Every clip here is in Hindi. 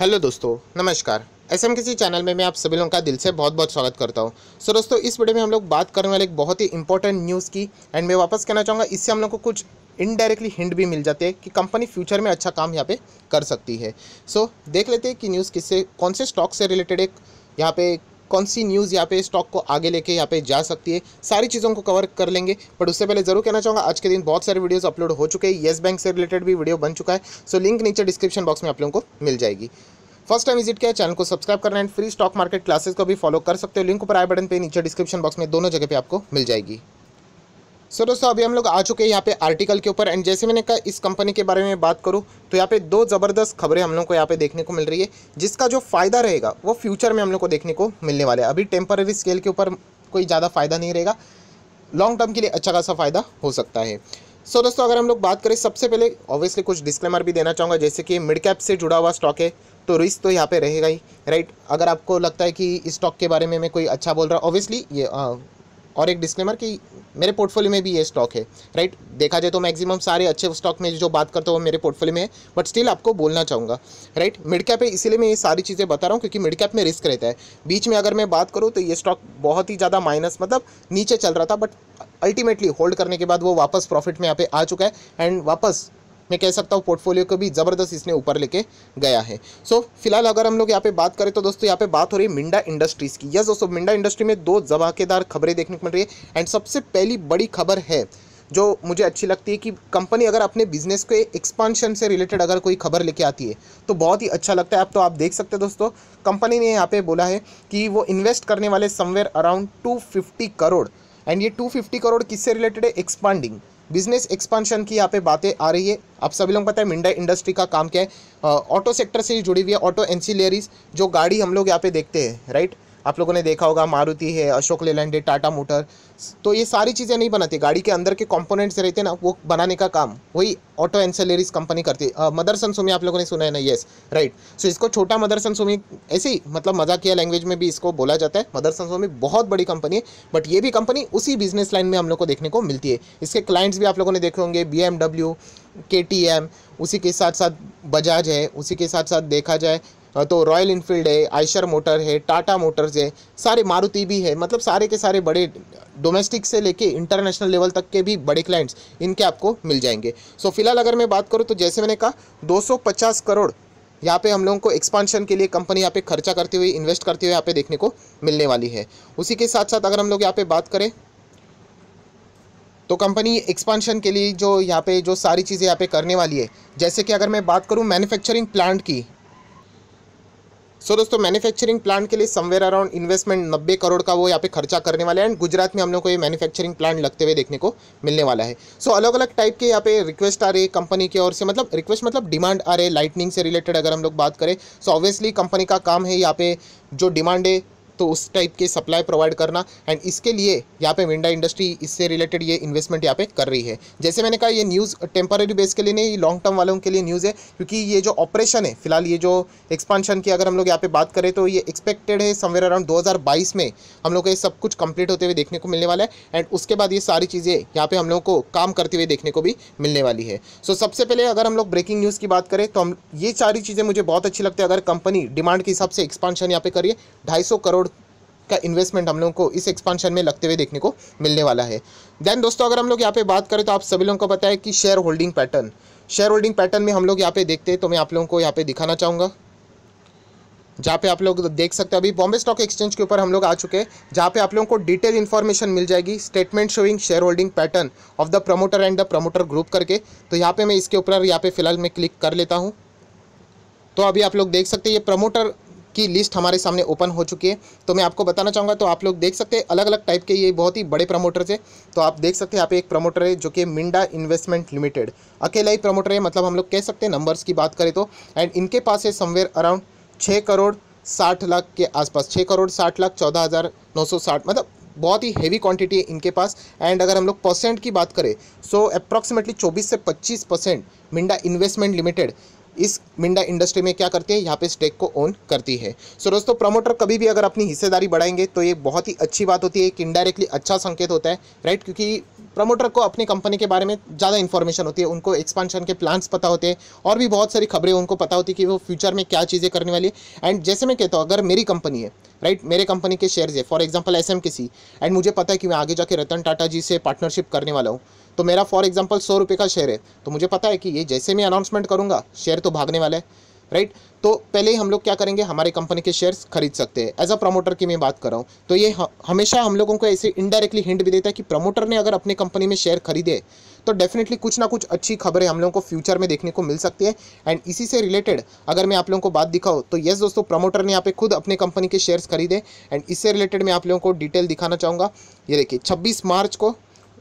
हेलो दोस्तों, नमस्कार। एसएमकेसी चैनल में मैं आप सभी लोगों का दिल से बहुत बहुत स्वागत करता हूं। सो दोस्तों, इस वीडियो में हम लोग बात करने वाले एक बहुत ही इंपॉर्टेंट न्यूज़ की, एंड मैं वापस कहना चाहूँगा इससे हम लोग को कुछ इनडायरेक्टली हिंट भी मिल जाते हैं कि कंपनी फ्यूचर में अच्छा काम यहाँ पे कर सकती है। सो देख लेते हैं कि न्यूज़ किससे, कौन से स्टॉक से रिलेटेड एक यहाँ पे कौन सी न्यूज़ यहाँ पे स्टॉक को आगे लेके यहाँ पे जा सकती है, सारी चीज़ों को कवर कर लेंगे। बट उससे पहले जरूर कहना चाहूँगा, आज के दिन बहुत सारे वीडियोस अपलोड हो चुके हैं, येस बैंक से रिलेटेड भी वीडियो बन चुका है। सो लिंक नीचे डिस्क्रिप्शन बॉक्स में आप लोगों को मिल जाएगी। फर्स्ट टाइम विजिट किया चैनल को सब्सक्राइब करना and free stock market classes को भी फॉलो कर सकते हो। लिंक ऊपर आई बटन पर, नीचे डिस्क्रिप्शन बॉक्स में, दोनों जगह पर आपको मिल जाएगी। सो दोस्तों, अभी हम लोग आ चुके हैं यहाँ पे आर्टिकल के ऊपर, एंड जैसे मैंने कहा इस कंपनी के बारे में बात करूँ तो यहाँ पे दो ज़बरदस्त खबरें हम लोग को यहाँ पे देखने को मिल रही है, जिसका जो फ़ायदा रहेगा वो फ्यूचर में हम लोग को देखने को मिलने वाला है। अभी टेम्पररी स्केल के ऊपर कोई ज़्यादा फ़ायदा नहीं रहेगा, लॉन्ग टर्म के लिए अच्छा खासा फ़ायदा हो सकता है। सो दोस्तों, अगर हम लोग बात करें, सबसे पहले ऑब्वियसली कुछ डिस्क्लेमर भी देना चाहूँगा, जैसे कि मिड कैप से जुड़ा हुआ स्टॉक है तो रिस्क तो यहाँ पे रहेगा ही, राइट। अगर आपको लगता है कि इस स्टॉक के बारे में मैं कोई अच्छा बोल रहा हूँ, ऑब्वियसली ये और एक डिस्क्लेमर कि मेरे पोर्टफोलियो में भी ये स्टॉक है, राइट। देखा जाए तो मैक्सिमम सारे अच्छे स्टॉक में जो बात करता हूँ वो मेरे पोर्टफोलियो में है, बट स्टिल आपको बोलना चाहूँगा, राइट। मिड कैप है, इसीलिए मैं ये सारी चीज़ें बता रहा हूँ क्योंकि मिड कैप में रिस्क रहता है। बीच में अगर मैं बात करूँ तो ये स्टॉक बहुत ही ज़्यादा माइनस, मतलब नीचे चल रहा था, बट अल्टीमेटली होल्ड करने के बाद वो वापस प्रॉफिट में यहाँ पे आ चुका है, एंड वापस मैं कह सकता हूँ पोर्टफोलियो को भी ज़बरदस्त इसने ऊपर लेके गया है। सो फिलहाल अगर हम लोग यहाँ पे बात करें तो दोस्तों यहाँ पे बात हो रही है मिंडा इंडस्ट्रीज़ की। यस दोस्तों, मिंडा इंडस्ट्री में दो धमाकेदार खबरें देखने को मिल रही है, एंड सबसे पहली बड़ी खबर है जो मुझे अच्छी लगती है कि कंपनी अगर अपने बिजनेस के एक्सपांशन से रिलेटेड अगर कोई खबर लेके आती है तो बहुत ही अच्छा लगता है। अब तो आप देख सकते हैं दोस्तों, कंपनी ने यहाँ पे बोला है कि वो इन्वेस्ट करने वाले समवेयर अराउंड 250 करोड़, एंड ये 250 करोड़ किससे रिलेटेड है, एक्सपांडिंग बिजनेस एक्सपांशन की यहाँ पे बातें आ रही है। आप सभी लोग पता है मिंडा इंडस्ट्री का काम क्या है, ऑटो सेक्टर से जुड़ी हुई है, ऑटो एंसिलरीज, जो गाड़ी हम लोग यहाँ पे देखते हैं, राइट। आप लोगों ने देखा होगा मारुति है, अशोक लेलैंड है, टाटा मोटर्स, तो ये सारी चीज़ें नहीं बनाती, गाड़ी के अंदर के कंपोनेंट्स रहते हैं ना, वो बनाने का काम वही ऑटो एंसिलरीज कंपनी करती है। मदरसन सुमी आप लोगों ने सुना है ना, येस, राइट। सो इसको छोटा मदरसन सुमी, ऐसे ही मतलब मजाकिया लैंग्वेज में भी इसको बोला जाता है। मदरसन सुमी बहुत बड़ी कंपनी है, बट ये भी कंपनी उसी बिजनेस लाइन में हम लोग को देखने को मिलती है। इसके क्लाइंट्स भी आप लोगों ने देखे होंगे, BMW, KTM, उसी के साथ साथ बजाज है, उसी के साथ साथ देखा जाए तो रॉयल इनफील्ड है, आइशर मोटर है, टाटा मोटर्स है, सारे मारुति भी है, मतलब सारे के सारे बड़े डोमेस्टिक से लेके इंटरनेशनल लेवल तक के भी बड़े क्लाइंट्स इनके आपको मिल जाएंगे। सो फिलहाल अगर मैं बात करूँ तो जैसे मैंने कहा 250 करोड़ यहाँ पे हम लोगों को एक्सपांशन के लिए कंपनी यहाँ पे खर्चा करते हुए, इन्वेस्ट करते हुए यहाँ पे देखने को मिलने वाली है। उसी के साथ साथ अगर हम लोग यहाँ पे बात करें तो कंपनी एक्सपांशन के लिए जो यहाँ पे जो सारी चीज़ें यहाँ पे करने वाली है, जैसे कि अगर मैं बात करूँ मैन्युफैक्चरिंग प्लांट की। सो दोस्तों, मैन्युफैक्चरिंग प्लांट के लिए समवेयर अराउंड इन्वेस्टमेंट 90 करोड़ का वो यहाँ पे खर्चा करने वाले हैं, एंड गुजरात में हम लोग को ये मैन्युफैक्चरिंग प्लांट लगते हुए देखने को मिलने वाला है। सो अलग अलग टाइप के यहाँ पे रिक्वेस्ट आ रही है कंपनी की ओर से, मतलब रिक्वेस्ट मतलब डिमांड आ रही है लाइटनिंग से रिलेटेड अगर हम लोग बात करें। सो ऑब्वियसली कंपनी का काम है यहाँ पे जो डिमांड है तो उस टाइप के सप्लाई प्रोवाइड करना, एंड इसके लिए यहाँ पे मिंडा इंडस्ट्री इससे रिलेटेड ये इन्वेस्टमेंट यहाँ पे कर रही है। जैसे मैंने कहा ये न्यूज़ टेम्पररी बेस के लिए नहीं, लॉन्ग टर्म वालों के लिए न्यूज़ है, क्योंकि ये जो ऑपरेशन है फिलहाल, ये जो एक्सपांशन की अगर हम लोग यहाँ पे बात करें तो ये एक्सपेक्टेड है समवेयर अराउंड 2022 में हम लोग को ये सब कुछ कंप्लीट होते हुए देखने को मिलने वाला है, एंड उसके बाद ये सारी चीज़ें यहाँ पे हम लोग को काम करते हुए देखने को भी मिलने वाली है। सो सबसे पहले अगर हम लोग ब्रेकिंग न्यूज़ की बात करें तो हम ये सारी चीज़ें मुझे बहुत अच्छी लगती है, अगर कंपनी डिमांड के हिसाब से एक्सपांशन यहाँ पे करिए, 250 करोड़ का इन्वेस्टमेंट हम लोगों को इस एक्सपांशन में लगते हुए देखने को मिलने वाला है। देन दोस्तों, अगर हम लोग यहाँ पे बात करें तो आप सभी लोगों को पता है कि शेयर होल्डिंग पैटर्न में हम लोग यहाँ पे देखते हैं, तो मैं आप लोगों को यहाँ पे दिखाना चाहूँगा, जहाँ पे आप लोग देख सकते हैं अभी बॉम्बे स्टॉक एक्सचेंज के ऊपर हम लोग आ चुके हैं, जहाँ पे आप लोगों को डिटेल इन्फॉर्मेशन मिल जाएगी, statement showing share holding pattern of the promoter and the promoter group करके। तो यहाँ पे मैं इसके ऊपर यहाँ पे फिलहाल मैं क्लिक कर लेता हूँ, तो अभी आप लोग देख सकते हैं ये प्रमोटर की लिस्ट हमारे सामने ओपन हो चुकी है। तो मैं आपको बताना चाहूँगा, तो आप लोग देख सकते हैं अलग अलग टाइप के ये बहुत ही बड़े प्रमोटर्स हैं। तो आप देख सकते हैं यहाँ पे एक प्रमोटर है जो कि मिंडा इन्वेस्टमेंट लिमिटेड अकेला ही प्रमोटर है, मतलब हम लोग कह सकते हैं नंबर्स की बात करें तो, एंड इनके पास है समवेयर अराउंड 6 करोड़ 60 लाख के आसपास, 6 करोड़ 60 लाख 14,960, मतलब बहुत ही हेवी क्वांटिटी है इनके पास। एंड अगर हम लोग परसेंट की बात करें सो अप्रॉक्सीमेटली 24 से 25% मिंडा इन्वेस्टमेंट लिमिटेड इस मिंडा इंडस्ट्री में क्या करती है, यहाँ पे स्टेक को ओन करती है। सो दोस्तों, प्रमोटर कभी भी अगर अपनी हिस्सेदारी बढ़ाएंगे तो ये बहुत ही अच्छी बात होती है, एक इनडायरेक्टली अच्छा संकेत होता है, राइट, क्योंकि प्रमोटर को अपनी कंपनी के बारे में ज़्यादा इन्फॉर्मेशन होती है, उनको एक्सपांशन के प्लान्स पता होते हैं और भी बहुत सारी खबरें उनको पता होती है कि वो फ्यूचर में क्या चीज़ें करने वाली है। एंड जैसे मैं कहता हूँ, अगर मेरी कंपनी है, राइट, मेरे कंपनी के शेयर्स है, फॉर एग्जांपल एसएमकेसी, एंड मुझे पता है कि मैं आगे जाके रतन टाटा जी से पार्टनरशिप करने वाला हूँ, तो मेरा फॉर एग्जांपल 100 रुपये का शेयर है, तो मुझे पता है कि ये जैसे मैं अनाउंसमेंट करूँगा शेयर तो भागने वाला है, राइट। तो पहले ही हम लोग क्या करेंगे, हमारे कंपनी के शेयर्स खरीद सकते हैं। एज अ प्रमोटर की मैं बात कर रहा हूँ, तो ये हमेशा हम लोगों को ऐसे इनडायरेक्टली हिंट भी देता है कि प्रमोटर ने अगर अपने कंपनी में शेयर खरीदे तो डेफिनेटली कुछ ना कुछ अच्छी खबरें हम लोगों को फ्यूचर में देखने को मिल सकती है। एंड इसी से रिलेटेड अगर मैं आप लोगों को बात दिखाऊँ तो येस दोस्तों, प्रमोटर ने यहाँ पे खुद अपने कंपनी के शेयर्स खरीदे एंड इससे रिलेटेड मैं आप लोगों को डिटेल दिखाना चाहूँगा। ये देखिए 26 मार्च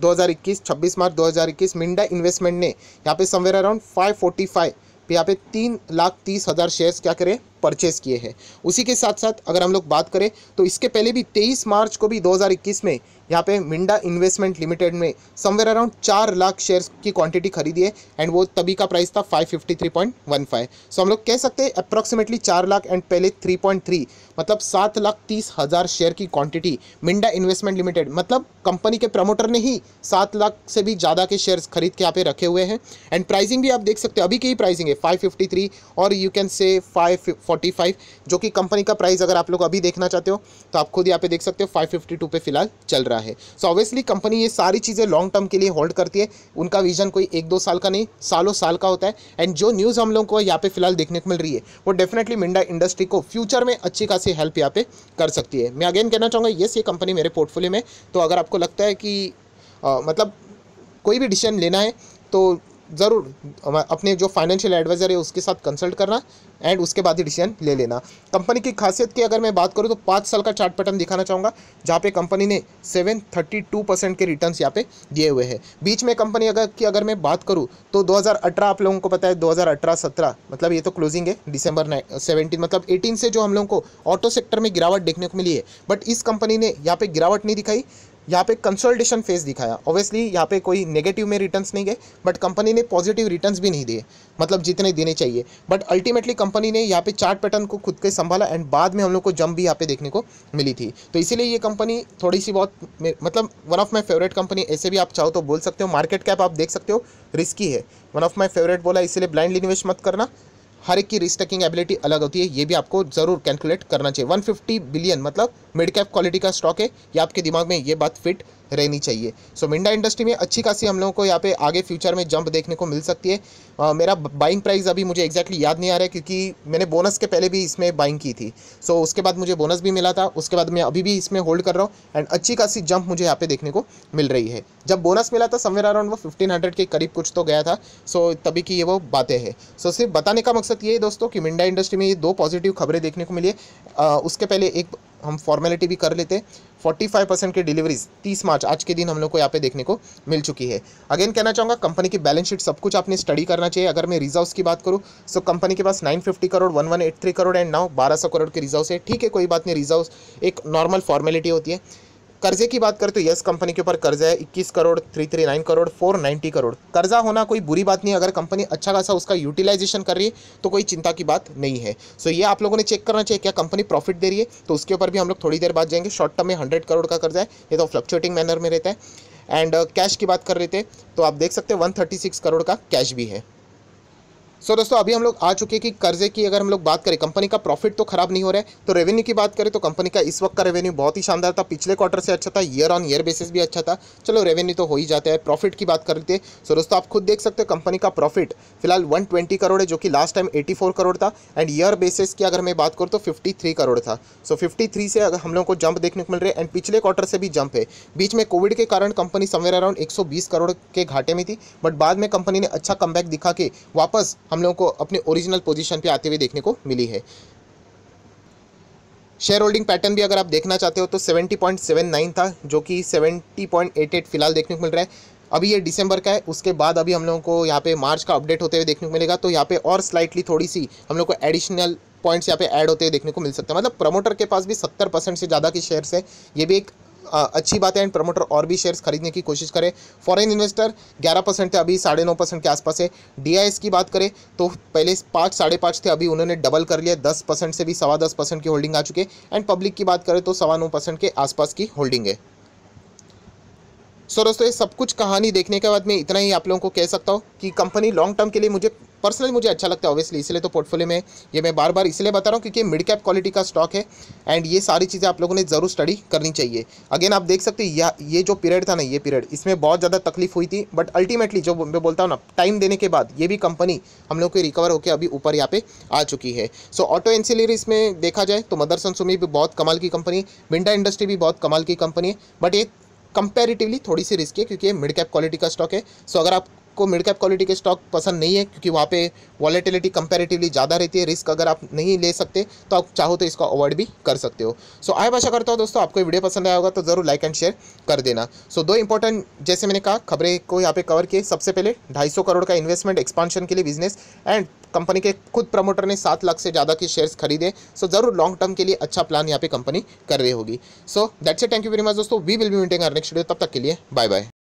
2021 मिंडा इन्वेस्टमेंट ने यहाँ पे समवेयर अराउंड 545 यहाँ पे 3,30,000 शेयर्स क्या करें परचेस किए हैं। उसी के साथ साथ अगर हम लोग बात करें तो इसके पहले भी 23 मार्च को भी 2021 में यहाँ पे मिंडा इन्वेस्टमेंट लिमिटेड में समवेयर अराउंड 4 लाख शेयर्स की क्वांटिटी खरीदी है एंड वो तभी का प्राइस था 553.15। सो हम लोग कह सकते हैं अप्रॉक्सीमेटली 4 लाख एंड पहले 3.3 मतलब 7,30,000 शेयर की क्वांटिटी मिंडा इन्वेस्टमेंट लिमिटेड, मतलब कंपनी के प्रमोटर ने ही 7 लाख से भी ज़्यादा के शेयर्स खरीद के यहाँ पे रखे हुए हैं। एंड प्राइसिंग भी आप देख सकते हो, अभी की ही प्राइसिंग है 553 और यू कैन से 545, जो कि कंपनी का प्राइस अगर आप लोग अभी देखना चाहते हो तो आप खुद यहाँ पे देख सकते हो 552 पे फिलहाल चल रहा है। सो ऑब्वियसली कंपनी ये सारी चीज़ें लॉन्ग टर्म के लिए होल्ड करती है, उनका विजन कोई 1-2 साल का नहीं, सालों साल का होता है। एंड जो न्यूज़ हम लोग को यहाँ पे फिलहाल देखने को मिल रही है वो डेफिनेटली मिंडा इंडस्ट्री को फ्यूचर में अच्छी खासी हेल्प यहाँ पे कर सकती है। मैं अगेन कहना चाहूँगा येस, ये कंपनी मेरे पोर्टफोलियो में, तो अगर आपको लगता है कि मतलब कोई भी डिसीजन लेना है तो ज़रूर अपने जो फाइनेंशियल एडवाइज़र है उसके साथ कंसल्ट करना एंड उसके बाद ही डिसीजन ले लेना। कंपनी की खासियत की अगर मैं बात करूं तो 5 साल का चार्ट पैटर्न दिखाना चाहूँगा जहाँ पे कंपनी ने 732% के रिटर्न्स यहाँ पे दिए हुए हैं। बीच में कंपनी अगर मैं बात करूँ तो 2018 आप लोगों को पता है 2018-17 मतलब ये तो क्लोजिंग है December 17 मतलब 18 से जो हम लोगों को ऑटो सेक्टर में गिरावट देखने को मिली है, बट इस कंपनी ने यहाँ पर गिरावट नहीं दिखाई, यहाँ पे कंसोलिडेशन फेज दिखाया। ऑब्वियसली यहाँ पे कोई नेगेटिव में रिटर्न्स नहीं गए बट कंपनी ने पॉजिटिव रिटर्न्स भी नहीं दिए, मतलब जितने देने चाहिए, बट अल्टीमेटली कंपनी ने यहाँ पे चार्ट पैटर्न को खुद के संभाला एंड बाद में हम लोग को जंप भी यहाँ पे देखने को मिली थी। तो इसीलिए ये कंपनी थोड़ी सी बहुत मतलब one of my favourite company ऐसे भी आप चाहो तो बोल सकते हो। मार्केट कैप आप देख सकते हो, रिस्की है, वन ऑफ माई फेवरेट बोला, इसलिए ब्लाइंडली निवेश मत करना, हर एक की रिस्क टेकिंग एबिलिटी अलग होती है, ये भी आपको ज़रूर कैलकुलेट करना चाहिए। 150 बिलियन मतलब मिड कैप क्वालिटी का स्टॉक है, ये आपके दिमाग में ये बात फिट रहनी चाहिए। सो मिंडा इंडस्ट्री में अच्छी खासी हम लोगों को यहाँ पे आगे फ्यूचर में जंप देखने को मिल सकती है। मेरा बाइंग प्राइस अभी मुझे एक्जैक्टली याद नहीं आ रहा है क्योंकि मैंने बोनस के पहले भी इसमें बाइंग की थी, सो उसके बाद मुझे बोनस भी मिला था, उसके बाद मैं अभी भी इसमें होल्ड कर रहा हूँ एंड अच्छी खासी जंप मुझे यहाँ पे देखने को मिल रही है। जब बोनस मिला था समवेयर अराउंड वो 1500 के करीब कुछ तो गया था, सो तभी की ये वो बातें हैं। सो सिर्फ बताने का मकसद ये है दोस्तों कि मिंडा इंडस्ट्री में ये 2 पॉजिटिव खबरें देखने को मिली है। उसके पहले एक हम फॉर्मेलिटी भी कर लेते हैं, 45% की डिलीवरीज 30 मार्च आज के दिन हम लोग को यहाँ पे देखने को मिल चुकी है। अगेन कहना चाहूँगा कंपनी की बैलेंस शीट सब कुछ आपने स्टडी करना चाहिए। अगर मैं रिजर्व्स की बात करूँ सो कंपनी के पास 950 करोड़ 1183 करोड़ एंड नाउ 1200 करोड़ के रिजर्व्स है, ठीक है कोई बात नहीं, रिजर्व्स एक नॉर्मल फॉर्मेलिटी होती है। कर्जे की बात करें तो यस कंपनी के ऊपर कर्जा है 21 करोड़ 339 करोड़ 490 करोड़। कर्जा होना कोई बुरी बात नहीं है, अगर कंपनी अच्छा खासा उसका यूटिलाइजेशन कर रही है तो कोई चिंता की बात नहीं है। सो ये आप लोगों ने चेक करना चाहिए क्या कंपनी प्रॉफिट दे रही है, तो उसके ऊपर भी हम लोग थोड़ी देर बाद जाएंगे। शॉर्ट टर्म में 100 करोड़ का कर्जा है, ये तो फ्लक्चुएटिंग मैनर में रहता है। एंड कैश की बात कर रहे थे तो आप देख सकते हैं 136 करोड़ का कैश भी है। सो दोस्तों अभी हम लोग आ चुके हैं कि कर्जे की अगर हम लोग बात करें कंपनी का प्रॉफिट तो खराब नहीं हो रहा है। तो रेवेन्यू की बात करें तो कंपनी का इस वक्त का रेवेन्यू बहुत ही शानदार था, पिछले क्वार्टर से अच्छा था, ईयर ऑन ईयर बेसिस भी अच्छा था। चलो रेवेन्यू तो हो ही जाता है, प्रॉफिट की बात करते हैं। सो दोस्तों आप खुद देख सकते हो कंपनी का प्रॉफिट फिलहाल 120 करोड़ है जो कि लास्ट टाइम 84 करोड़ था एंड ईयर बेसिस की अगर मैं बात करूँ तो 53 करोड़ था। सो 53 से अगर हम लोग को जंप देखने को मिल रहा है एंड पिछले क्वार्टर से भी जंप है। बीच में कोविड के कारण कंपनी समवेयर अराउंड 120 करोड़ के घाटे में थी, बट बाद में कंपनी ने अच्छा कमबैक दिखा के वापस हम लोगों को अपने ओरिजिनल पोजीशन पे आते हुए देखने को मिली है। शेयर होल्डिंग पैटर्न भी अगर आप देखना चाहते हो तो 70.79 था जो कि 70.88 फिलहाल देखने को मिल रहा है। अभी ये दिसंबर का है, उसके बाद अभी हम लोगों को यहाँ पे मार्च का अपडेट होते हुए देखने को मिलेगा, तो यहाँ पे और स्लाइटली थोड़ी सी हम लोग को एडिशनल पॉइंट्स यहाँ पे ऐड होते हुए देखने को मिल सकता है। मतलब प्रमोटर के पास भी 70% से ज़्यादा की शेयर्स है, ये भी एक अच्छी बात है एंड प्रमोटर और भी शेयर्स खरीदने की कोशिश करें। फॉरेन इन्वेस्टर 11% थे, अभी 9.5% के आसपास है। DIS की बात करें तो पहले 5-5.5 थे, अभी उन्होंने डबल कर लिया, 10% से भी 10.25% की होल्डिंग आ चुकी है एंड पब्लिक की बात करें तो 9.25% के आसपास की होल्डिंग है। सो दोस्तों ये सब कुछ कहानी देखने के बाद मैं इतना ही आप लोगों को कह सकता हूँ कि कंपनी लॉन्ग टर्म के लिए मुझे पर्सनली अच्छा लगता है ऑब्वियसली, इसलिए तो पोर्टफोलियो में ये मैं बार बार इसलिए बता रहा हूँ क्योंकि मिड कैप क्वालिटी का स्टॉक है एंड ये सारी चीज़ें आप लोगों ने जरूर स्टडी करनी चाहिए। अगेन आप देख सकते हो ये जो पीरियड था ना, ये पीरियड इसमें बहुत ज़्यादा तकलीफ हुई थी, बट अल्टीमेटली जो मैं बोलता हूँ ना, टाइम देने के बाद ये भी कंपनी हम लोग की रिकवर होकर अभी ऊपर यहाँ पे आ चुकी है। सो ऑटो एंसिलरीज में देखा जाए तो मदरसन सुमी भी बहुत कमाल की कंपनी, मिंडा इंडस्ट्री भी बहुत कमाल की कंपनी है, बट ये कंपेरेटिवली थोड़ी सी रिस्की है क्योंकि ये मिड कैप क्वालिटी का स्टॉक है। सो अगर आपको मिड कैप क्वालिटी के स्टॉक पसंद नहीं है क्योंकि वहाँ पे वॉलेटिलिटी कंपेरेटिवली ज़्यादा रहती है, रिस्क अगर आप नहीं ले सकते तो आप चाहो तो इसका अवॉइड भी कर सकते हो। सो आई आशा करता हूँ दोस्तों आपको वीडियो पसंद आया होगा, तो ज़रूर लाइक एंड शेयर कर देना। सो दो इंपॉर्टेंट जैसे मैंने कहा खबरें को यहाँ पे कवर किए। सबसे पहले 250 करोड़ का इन्वेस्टमेंट एक्सपांशन के लिए बिजनेस एंड कंपनी के खुद प्रमोटर ने 7 लाख से ज़्यादा के शेयर्स खरीदे। सो ज़रूर लॉन्ग टर्म के लिए अच्छा प्लान यहाँ पे कंपनी कर रही होगी। So that's it, thank you very much दोस्तों, we will be meeting our next video, तब तक के लिए बाय बाय।